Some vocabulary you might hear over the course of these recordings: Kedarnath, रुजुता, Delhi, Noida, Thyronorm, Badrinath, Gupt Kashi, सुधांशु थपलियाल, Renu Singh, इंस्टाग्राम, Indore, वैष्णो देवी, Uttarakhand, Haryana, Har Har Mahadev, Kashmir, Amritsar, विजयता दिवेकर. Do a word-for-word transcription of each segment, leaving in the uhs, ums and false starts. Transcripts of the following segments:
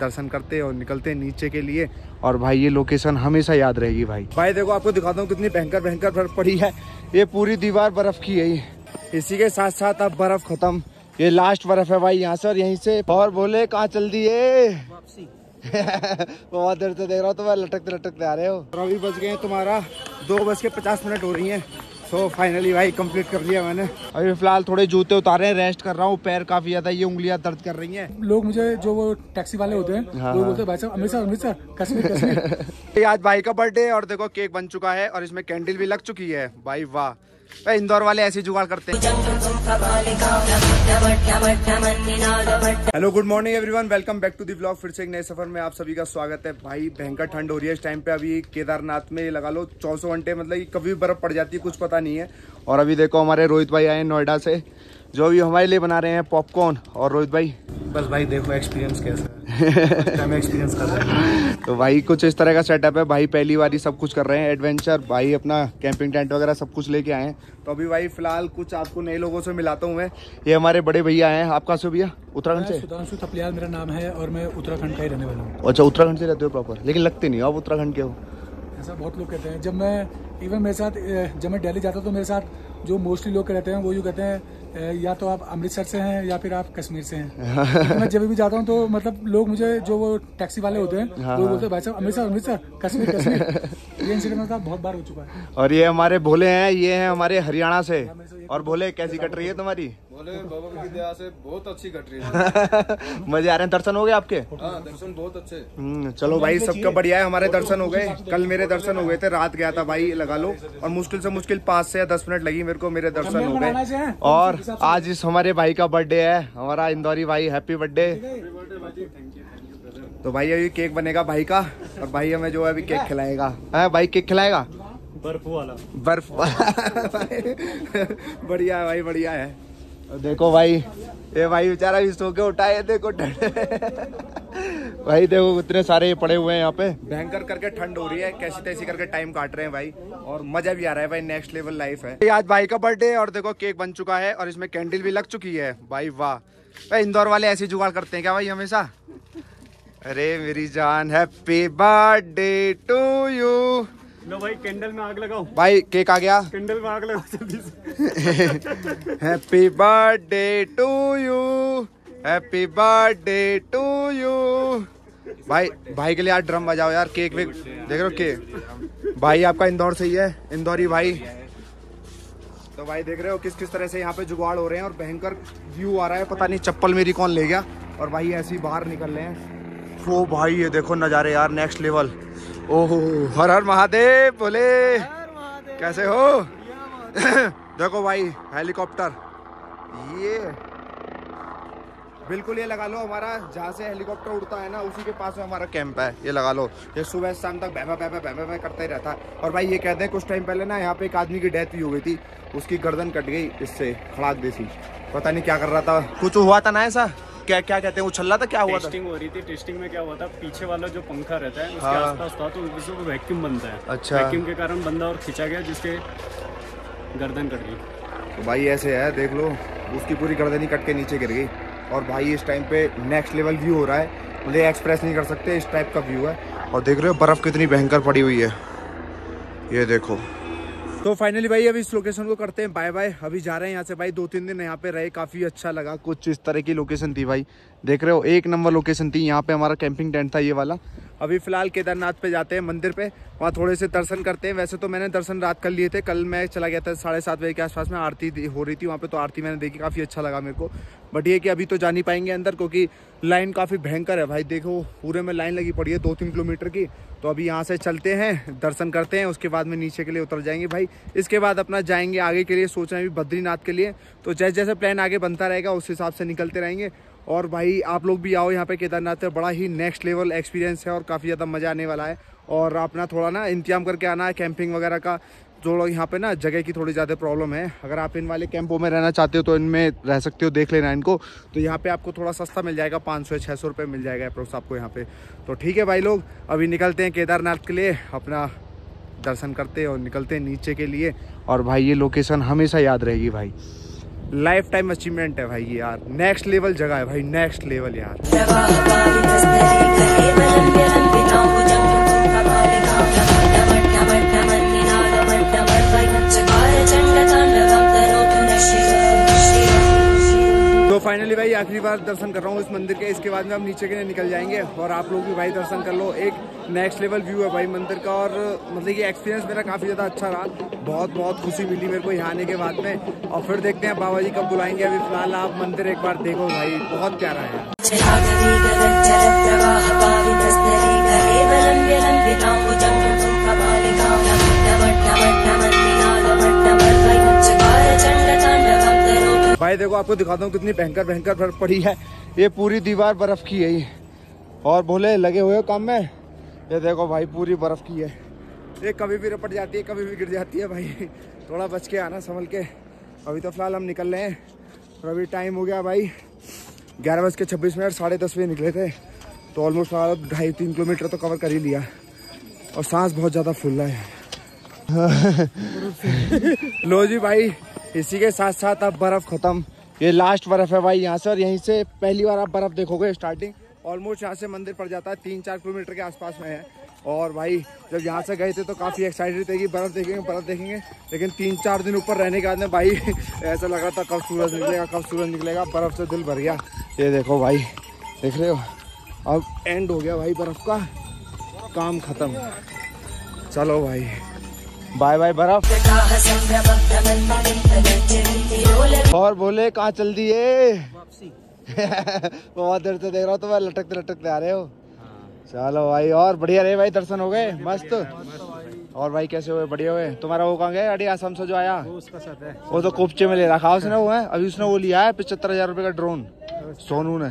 दर्शन करते हैं और निकलते हैं नीचे के लिए। और भाई ये लोकेशन हमेशा याद रहेगी भाई। भाई देखो आपको दिखाता हूँ कितनी भयंकर भयंकर बर्फ पड़ी है, ये पूरी दीवार बर्फ की है। इसी के साथ साथ अब बर्फ खत्म, ये लास्ट बर्फ है भाई यहाँ से और यहीं से। और बोले कहाँ चल दिए वापसी। बहुत देर से देख रहा हूँ तुम्हारा लटकते लटकते आ रहे हो। और अभी बच गए तुम्हारा दो बज के पचास मिनट हो रही है। सो फाइनली भाई कंप्लीट कर लिया मैंने। अभी फिलहाल थोड़े जूते उतारे, रेस्ट कर रहा हूँ, पैर काफी ज्यादा ये उंगलियां दर्द कर रही हैं। लोग मुझे जो वो टैक्सी वाले होते हैं हाँ। वो बोलते हैं भाई साहब अमृतसर अमृतसर कश्मीर कश्मीर। आज भाई का बर्थडे है और देखो केक बन चुका है और इसमें कैंडल भी लग चुकी है। भाई वाह, इंदौर वाले ऐसे जुगाड़ करते हैं। Hello good morning everyone, welcome back to the vlog. फिर से एक नए सफर में आप सभी का स्वागत है। भाई भयंकर ठंड हो रही है इस टाइम पे। अभी केदारनाथ में लगा लो चौसौ घंटे, मतलब कभी भी बर्फ पड़ जाती है, कुछ पता नहीं है। और अभी देखो हमारे रोहित भाई आए नोएडा से, जो भी हमारे लिए बना रहे हैं पॉपकॉर्न। और रोहित भाई बस भाई देखो एक्सपीरियंस कैसा है। एक्सपीरियंस कर रहे हैं तो भाई कुछ इस तरह का सेटअप है भाई, पहली बार ही सब कुछ कर रहे हैं एडवेंचर। भाई अपना कैंपिंग टेंट वगैरह सब कुछ लेके आए हैं। तो अभी भाई फिलहाल कुछ आपको नए लोगों से मिलाता हूँ मैं। ये हमारे बड़े भैया हैं, आप कहाँ से भैया? उत्तराखंड से। सुधांशु थपलियाल मेरा नाम है और मैं उत्तराखंड का ही रहने वाला हूँ। अच्छा उत्तराखंड से रहते हो प्रॉपर, लेकिन लगते नहीं आप उत्तराखंड के हो, ऐसा बहुत लोग कहते हैं। जब मैं इवन मेरे साथ जब मैं दिल्ली जाता तो मेरे साथ जो मोस्टली लोग रहते हैं वो यूँ कहते हैं या तो आप अमृतसर से हैं या फिर आप कश्मीर से हैं। तो मैं जब भी जाता हूँ तो मतलब लोग मुझे जो वो टैक्सी वाले होते हैं हाँ। वो बोलते हैं भाई साहब अमृतसर अमृतसर कश्मीर कश्मीर। ये इंसिडेंट मेरे साथ बहुत बार हो चुका है। और ये हमारे भोले हैं, ये हैं हमारे हरियाणा से। और भोले कैसी कट रही है तुम्हारी? भोले बाबा की दया से बहुत अच्छी कट रही है। मजे आ रहे हैं। दर्शन हो गए आपके? हाँ दर्शन बहुत अच्छे। चलो भाई सबका बढ़िया है, हमारे दर्शन हो गए। कल मेरे दर्शन हो गए थे, रात गया था भाई लगा लो, और मुश्किल से मुश्किल पाँच से दस मिनट लगी मेरे को, मेरे दर्शन हो गए। और आज इस हमारे भाई का बर्थडे है, हमारा इंदौरी भाई। Happy birthday. तो भाई अभी केक बनेगा भाई का और भाई हमें जो है अभी केक खिलाएगा। है भाई केक खिलाएगा बर्फ वाला। बर्फ बढ़िया है भाई, बढ़िया है। देखो भाई ये भाई बेचारा भी सो के उठा है, देखो भाई देखो इतने सारे पड़े हुए हैं यहाँ पे। भयंकर करके ठंड हो रही है, कैसी तैसी करके टाइम काट रहे हैं भाई और मजा भी आ रहा है भाई। नेक्स्ट लेवल लाइफ है। आज भाई का बर्थडे और देखो केक बन चुका है और इसमें कैंडल भी लग चुकी है। भाई वाह, इंदौर वाले ऐसे जुगाड़ करते हैं क्या भाई हमेशा? अरे मेरी जान हैप्पी बर्थडे टू यू। लो भाई कैंडल में आग लगाओ। भाई केक आ गया, कैंडल में आग लगाओ जल्दी से। Happy birthday to you, happy birthday to you. भाई भाई के लिए आज ड्रम बजाओ यार। केक वेक देख रहे हो? केक भाई आपका इंदौर से ही है, इंदौरी भाई। तो भाई देख रहे हो किस किस तरह से यहाँ पे जुगाड़ हो रहे हैं और भयंकर व्यू आ रहा है। पता नहीं चप्पल मेरी कौन ले गया। और भाई ऐसे ही बाहर निकल रहे हैं। तो भाई ये देखो नज़ारे यार, नेक्स्ट लेवल। ओहो हर हर महादेव बोले। कैसे हो? देखो भाई हेलीकॉप्टर, ये बिल्कुल ये लगा लो हमारा जहाँ से हेलीकॉप्टर उड़ता है ना उसी के पास में हमारा कैंप है। ये लगा लो ये सुबह शाम तक बहमा बहमा बहमा बहमा करता ही रहता है। और भाई ये कहते हैं कुछ टाइम पहले ना यहाँ पे एक आदमी की डेथ भी हो गई थी, उसकी गर्दन कट गई इससे खड़ाक जैसी। पता नहीं क्या कर रहा था, कुछ हुआ था ना ऐसा। क्या क्या कहते हैं उछल रहा था, क्या हुआ था? टेस्टिंग हो रही थी। टेस्टिंग में क्या हुआ था, पीछे वाला जो पंखा रहता है उसके आसपास था तो उसमें वैक्यूम बनता है। अच्छा। वैक्यूम के कारण बंदा और खींचा गया जिसके गर्दन कट गई। तो भाई ऐसे है देख लो, उसकी पूरी गर्दन ही कट के नीचे गिर गई। और भाई इस टाइम पे नेक्स्ट लेवल व्यू हो रहा है, मतलब एक्सप्रेस नहीं कर सकते, इस टाइप का व्यू है। और देख रहे हो बर्फ कितनी भयंकर पड़ी हुई है, ये देखो। तो फाइनली भाई अभी इस लोकेशन को करते हैं बाय बाय। अभी जा रहे हैं यहाँ से भाई, दो तीन दिन यहाँ पे रहे, काफ़ी अच्छा लगा। कुछ इस तरह की लोकेशन थी भाई, देख रहे हो एक नंबर लोकेशन थी। यहाँ पे हमारा कैंपिंग टेंट था ये वाला। अभी फिलहाल केदारनाथ पे जाते हैं मंदिर पे, वहाँ थोड़े से दर्शन करते हैं। वैसे तो मैंने दर्शन रात कर लिए थे, कल मैं चला गया था साढ़े सात बजे के आसपास में, आरती हो रही थी वहाँ पे, तो आरती मैंने देखी, काफ़ी अच्छा लगा मेरे को। बट ये कि अभी तो जा नहीं पाएंगे अंदर क्योंकि लाइन काफ़ी भयंकर है भाई। देखो पूरे में लाइन लगी पड़ी है दो तीन किलोमीटर की। तो अभी यहाँ से चलते हैं, दर्शन करते हैं, उसके बाद में नीचे के लिए उतर जाएंगे भाई। इसके बाद अपना जाएंगे आगे के लिए, सोच रहे हैं बद्रीनाथ के लिए। तो जैसे जैसे प्लान आगे बनता रहेगा उस हिसाब से निकलते रहेंगे। और भाई आप लोग भी आओ यहाँ पे केदारनाथ पे, बड़ा ही नेक्स्ट लेवल एक्सपीरियंस है और काफ़ी ज़्यादा मज़ा आने वाला है। और अपना थोड़ा ना इंतजाम करके आना है कैंपिंग वगैरह का। जो लोग यहाँ पे ना जगह की थोड़ी ज़्यादा प्रॉब्लम है, अगर आप इन वाले कैंपों में रहना चाहते हो तो इनमें रह सकते हो, देख लेना इनको। तो यहाँ पे आपको थोड़ा सस्ता मिल जाएगा, पाँच सौ या छः सौ रुपये मिल जाएगा अप्रोक्स आपको यहाँ पे। तो ठीक है भाई लोग, अभी निकलते हैं केदारनाथ के लिए, अपना दर्शन करते हैं और निकलते हैं नीचे के लिए। और भाई ये लोकेशन हमेशा याद रहेगी भाई। लाइफ टाइम अचीवमेंट है भाई ये यार, नेक्स्ट लेवल जगह है भाई, नेक्स्ट लेवल यार। तो फाइनली भाई आखिरी बार दर्शन कर रहा हूँ इस मंदिर के, इसके बाद में हम नीचे के लिए निकल जाएंगे और आप लोग भी भाई दर्शन कर लो। एक नेक्स्ट लेवल व्यू है भाई मंदिर का, और मतलब ये एक्सपीरियंस मेरा काफ़ी ज़्यादा अच्छा रहा, बहुत बहुत खुशी मिली मेरे को यहाँ आने के बाद में। और फिर देखते हैं बाबा जी कब बुलाएंगे, अभी फिलहाल आप मंदिर एक बार देखो भाई, बहुत प्यारा है भाई। देखो आपको दिखाता हूँ कितनी भयंकर भयंकर बर्फ पड़ी है, ये पूरी दीवार बर्फ की है ये, और भोले लगे हुए काम में। ये देखो भाई पूरी बर्फ़ की है, ये कभी भी रपट जाती है, कभी भी गिर जाती है भाई, थोड़ा बच के आना संभल के। अभी तो फिलहाल हम निकल रहे हैं और अभी टाइम हो गया भाई ग्यारह बज के छब्बीस मिनट, साढ़े दस बजे निकले थे तो ऑलमोस्ट हमारा ढाई तीन किलोमीटर तो कवर कर ही लिया, और सांस बहुत ज़्यादा फूल रहा है। लो जी भाई इसी के साथ साथ अब बर्फ़ ख़त्म, ये लास्ट बर्फ़ है भाई यहाँ से, और यहीं से पहली बार आप बर्फ़ देखोगे। स्टार्टिंग ऑलमोस्ट यहाँ से मंदिर पड़ जाता है तीन चार किलोमीटर के आसपास में है, और भाई जब यहाँ से गए थे तो काफ़ी एक्साइटेड थे कि बर्फ़ देखेंगे बर्फ़ देखेंगे लेकिन तीन चार दिन ऊपर रहने के बाद में भाई ऐसा लग रहा था कब सूरज निकलेगा कब सूरज निकलेगा बर्फ़ से दिल भर गया। ये देखो भाई देख रहे हो, अब एंड हो गया भाई बर्फ़ का, काम ख़त्म। चलो भाई बाय बाय बर्फ़। और बोले कहाँ चल दिए वापसी? बहुत देर से देख रहा हूँ तो मैं, लटकते लटकते आ रहे हो। चलो भाई और बढ़िया रहे भाई, दर्शन हो गए मस्त। और भाई कैसे हुए? बढ़िया हुए। तुम्हारा वो कहाँ गया? अरे आसाम से जो आया वो उसका साथ है, वो तो कोपचे में ले रखा उसने वो है, अभी उसने वो लिया है पचहत्तर हजार रुपये का ड्रोन सोनू ने।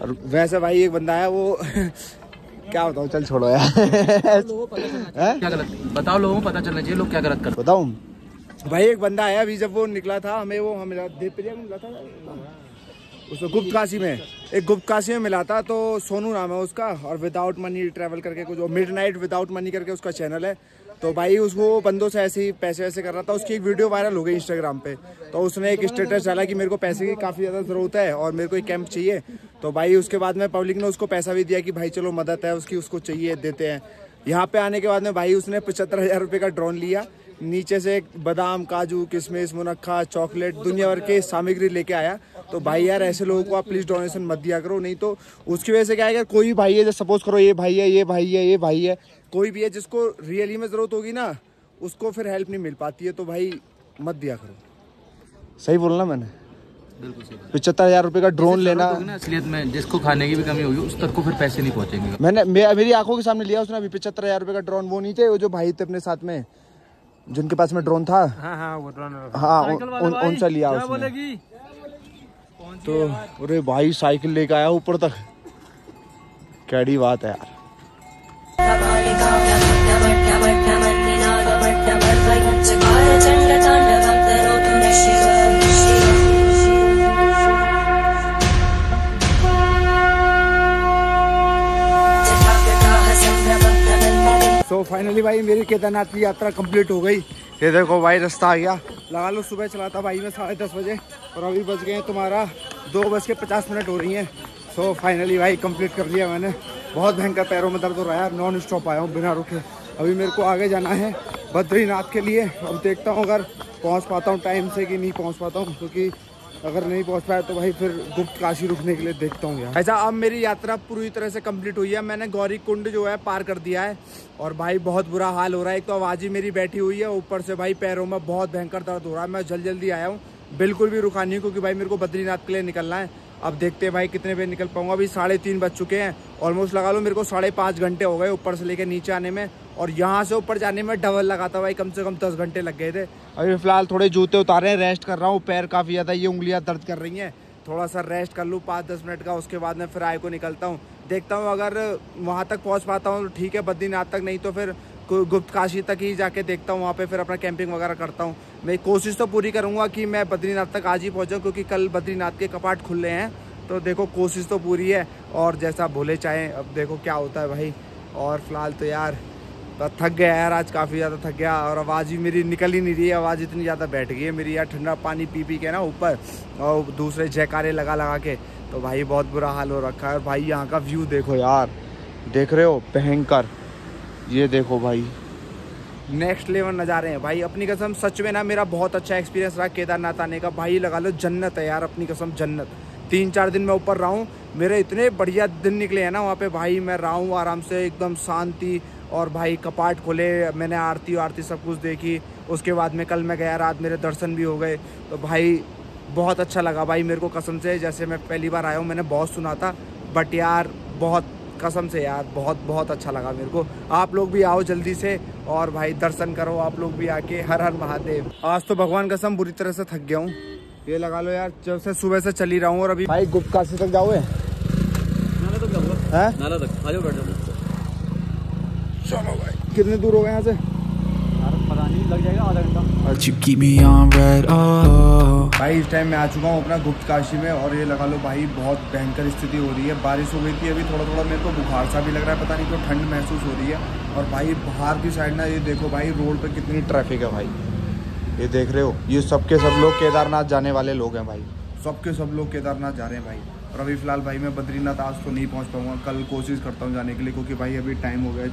और वैसे भाई एक बंदा है वो क्या बताऊँ, चल छोड़ो यार, बताओ लोगों को पता चलना चाहिए लोग क्या गलत कर। बताऊँ भाई एक बंदा आया अभी, जब वो निकला था हमें वो हमें देवप्रिया में मिला था, उसको गुप्त काशी में, एक गुप्त काशी में मिला था, तो सोनू नाम है उसका, और विदाउट मनी ट्रैवल करके कुछ मिडनाइट विदाउट मनी करके उसका चैनल है। तो भाई उसको बंदों से ऐसे ही पैसे वैसे कर रहा था, उसकी एक वीडियो वायरल हो गई इंस्टाग्राम पे, तो उसने एक स्टेटस डाला कि मेरे को पैसे की काफ़ी ज़्यादा ज़रूरत है और मेरे को एक कैंप चाहिए। तो भाई उसके बाद में पब्लिक ने उसको पैसा भी दिया कि भाई चलो मदद है उसकी, उसको चाहिए देते हैं। यहाँ पे आने के बाद में भाई उसने पचहत्तर हज़ार रुपये का ड्रोन लिया, नीचे से बादाम काजू किशमिश मुनक्खा चॉकलेट दुनिया भर के सामग्री लेके आया। तो भाई यार ऐसे लोगों को आप प्लीज़ डोनेशन मत दिया करो, नहीं तो उसकी वजह से क्या है, कोई भाई है जैसे सपोज करो ये भाई है ये भाई है ये भाई है कोई भी है जिसको रियली में ज़रूरत होगी ना, उसको फिर हेल्प नहीं मिल पाती है। तो भाई मत दिया करो, सही बोलना मैंने? बिल्कुल सही। पचहत्तर हज़ार रुपये का ड्रोन लेना ना, असलियत में जिसको खाने की भी कमी होगी उस तक को फिर पैसे नहीं पहुँचेंगे। मैंने मेरी आँखों के सामने लिया उसने अभी पचहत्तर हज़ार रुपये का ड्रोन। वो नहीं थे वो जो भाई थे अपने साथ में जिनके पास में ड्रोन था, हाँ हाँ वो ड्रोन, हाँ उनसे लिया उसने। तो अरे भाई साइकिल लेके आया ऊपर तक, कैडी बात है यार। तो फाइनली भाई मेरी केदारनाथ की यात्रा कंप्लीट हो गई। ये देखो भाई रास्ता आ गया, लगा लो सुबह चला था भाई मैं साढ़े दस बजे और अभी बज गए हैं तुम्हारा दो बज के पचास मिनट हो रही है। सो फाइनली भाई कंप्लीट कर लिया मैंने, बहुत भयंकर पैरों में दर्द हो रहा है, नॉन स्टॉप आया हूँ बिना रुके। अभी मेरे को आगे जाना है बद्रीनाथ के लिए, अब देखता हूँ अगर पहुँच पाता हूँ टाइम से कि नहीं पहुँच पाता हूँ, क्योंकि अगर नहीं पहुंच पाया तो भाई फिर गुप्त काशी रुकने के लिए देखता हूँ यार। ऐसा अब मेरी यात्रा पूरी तरह से कंप्लीट हुई है, मैंने गौरी कुंड जो है पार कर दिया है, और भाई बहुत बुरा हाल हो रहा है। एक तो आवाज़ ही मेरी बैठी हुई है, ऊपर से भाई पैरों में बहुत भयंकर दर्द हो रहा है। मैं जल्द जल्दी आया हूँ, बिल्कुल भी रुका नहीं, क्योंकि भाई मेरे को बद्रीनाथ के लिए निकलना है। अब देखते हैं भाई कितने बजे निकल पाऊँगा। अभी साढ़े तीन बज चुके हैं ऑलमोस्ट, लगा लो मेरे को साढ़े पाँच घंटे हो गए ऊपर से लेकर नीचे आने में, और यहाँ से ऊपर जाने में डबल लगा था भाई, कम से कम दस घंटे लग गए थे। अभी फिलहाल थोड़े जूते उतारे हैं, रेस्ट कर रहा हूँ, पैर काफ़ी ज़्यादा ये उंगलियाँ दर्द कर रही हैं, थोड़ा सा रेस्ट कर लूँ पाँच दस मिनट का, उसके बाद मैं फिर आए को निकलता हूँ। देखता हूँ अगर वहाँ तक पहुँच पाता हूँ तो ठीक है बद्रीनाथ तक, नहीं तो फिर गुप्त काशी तक ही जाके देखता हूँ, वहाँ पे फिर अपना कैंपिंग वगैरह करता हूँ। मैं कोशिश तो पूरी करूँगा कि मैं बद्रीनाथ तक आज ही पहुँचूँ, क्योंकि कल बद्रीनाथ के कपाट खुले हैं। तो देखो कोशिश तो पूरी है, और जैसा भोले चाहें अब देखो क्या होता है भाई। और फिलहाल तो यार तो थक गया यार, आज काफ़ी ज़्यादा थक गया और आवाज़ भी मेरी निकल ही नहीं रही है, आवाज़ इतनी ज़्यादा बैठ गई है मेरी यार, ठंडा पानी पी पी के ना ऊपर और दूसरे जयकारे लगा लगा के, तो भाई बहुत बुरा हाल हो रखा है। और भाई यहाँ का व्यू देखो यार, देख रहे हो भयंकर, ये देखो भाई नेक्स्ट लेवल नज़ारे हैं भाई। अपनी कसम सच में ना मेरा बहुत अच्छा एक्सपीरियंस रहा केदारनाथ आने का भाई, लगा लो जन्नत है यार, अपनी कसम जन्नत। तीन चार दिन मैं ऊपर रहा हूँ, मेरे इतने बढ़िया दिन निकले हैं ना वहाँ पे भाई, मैं रहा हूँ आराम से एकदम शांति, और भाई कपाट खोले, मैंने आरती आरती सब कुछ देखी। उसके बाद में कल मैं गया रात, मेरे दर्शन भी हो गए, तो भाई बहुत अच्छा लगा भाई मेरे को कसम से। जैसे मैं पहली बार आया हूँ, मैंने बहुत सुना था बट यार बहुत कसम से यार बहुत बहुत अच्छा लगा मेरे को। आप लोग भी आओ जल्दी से और भाई दर्शन करो आप लोग भी आके। हर हर महादेव। आज तो भगवान कसम बुरी तरह से थक गया हूँ, ये लगा लो यार, जब से सुबह से चली रहा हूँ। और अभी भाई गुप्त काशी तक जाओगे? नाला तक जाऊंगा। हैं? नाला तक। आ जाओ बैठ जाओ। चलो भाई। कितने दूर हो गए यहाँ से? यार पता नहीं, लग जाएगा आधा घंटा। भाई इस टाइम मैं आ चुका हूँ अपना गुप्त काशी में, और ये लगा लो भाई बहुत भयंकर स्थिति हो रही है। बारिश हो गई थी अभी, थोड़ा थोड़ा मेरे को बुखार सा भी लग रहा है, पता नहीं क्यों ठंड महसूस हो रही है। और भाई बाहर की साइड ना ये देखो भाई, रोड पे कितनी ट्रैफिक है भाई, ये देख रहे हो। ये सब के सब लोग केदारनाथ जाने वाले लोग हैं भाई, सब के सब लोग केदारनाथ जा रहे हैं भाई। और अभी फ़िलहाल भाई मैं बद्रीनाथ आज तो नहीं पहुंच पाऊंगा, कल कोशिश करता हूं जाने के लिए, क्योंकि भाई अभी टाइम हो गया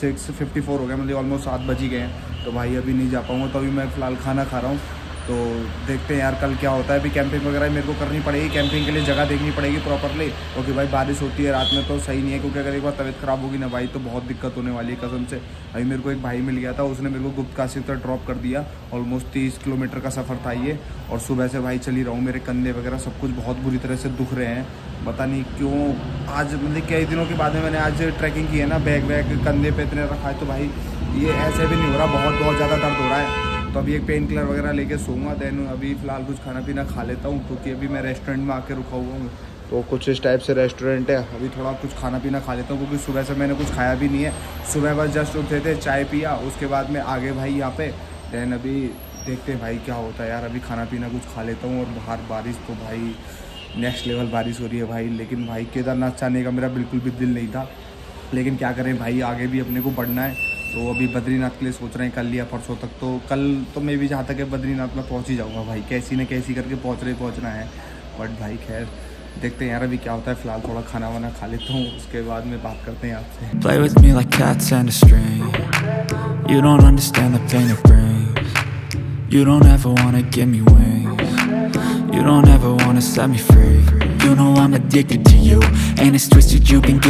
सिक्स फिफ्टी फोर हो गया, मतलब ऑलमोस्ट सात बज ही गए हैं, तो भाई अभी नहीं जा पाऊंगा। तो अभी मैं फ़िलहाल खाना खा रहा हूँ, तो देखते हैं यार कल क्या होता है। अभी कैंपिंग वगैरह मेरे को करनी पड़ेगी, कैंपिंग के लिए जगह देखनी पड़ेगी प्रॉपरली, क्योंकि भाई बारिश होती है रात में तो सही नहीं है, क्योंकि अगर एक बार तबीयत ख़राब होगी ना भाई तो बहुत दिक्कत होने वाली है कसम से। अभी मेरे को एक भाई मिल गया था, उसने मेरे को गुप्त काशी तक ड्रॉप कर दिया, ऑलमोस्ट तीस किलोमीटर का सफ़र था ये। और सुबह से भाई चली रहा हूँ, मेरे कंधे वगैरह सब कुछ बहुत बुरी तरह से दुख रहे हैं, पता नहीं क्यों। आज मतलब कई दिनों के बाद में मैंने आज ट्रैकिंग की है ना, बैग वैग कंधे पर इतने रखा है, तो भाई ये ऐसे भी नहीं हो रहा, बहुत बहुत ज़्यादा दर्द हो रहा है। तो अभी एक पेन किलर वगैरह लेके सोऊंगा, देन अभी फ़िलहाल कुछ खाना पीना खा लेता हूँ, क्योंकि अभी मैं रेस्टोरेंट में आके रुका हुआ हूँ, तो कुछ इस टाइप से रेस्टोरेंट है। अभी थोड़ा कुछ खाना पीना खा लेता हूँ, क्योंकि सुबह से मैंने कुछ खाया भी नहीं है, सुबह बस जस्ट उठे थे, चाय पिया, उसके बाद में आगे भाई यहाँ पे, देन अभी देखते हैं भाई क्या होता है यार। अभी खाना पीना कुछ खा लेता हूँ। और बाहर बारिश तो भाई नेक्स्ट लेवल बारिश हो रही है भाई, लेकिन भाई केदारनाथ जाने का मेरा बिल्कुल भी दिल नहीं था, लेकिन क्या करें भाई, आगे भी अपने को बढ़ना है। तो अभी बद्रीनाथ के लिए सोच रहे हैं कल या परसों तक, तो कल तो मैं भी जहाँ तक है बद्रीनाथ में पहुँच ही जाऊँगा भाई, कैसी न कैसी करके पहुँच रहे पहुँचना है। बट भाई खैर देखते हैं यार अभी क्या होता है, फ़िलहाल थोड़ा खाना वाना खा लेता हूँ, उसके बाद में बात करते हैं आपसे। You know I'm addicted to you, and it's twisted, you can get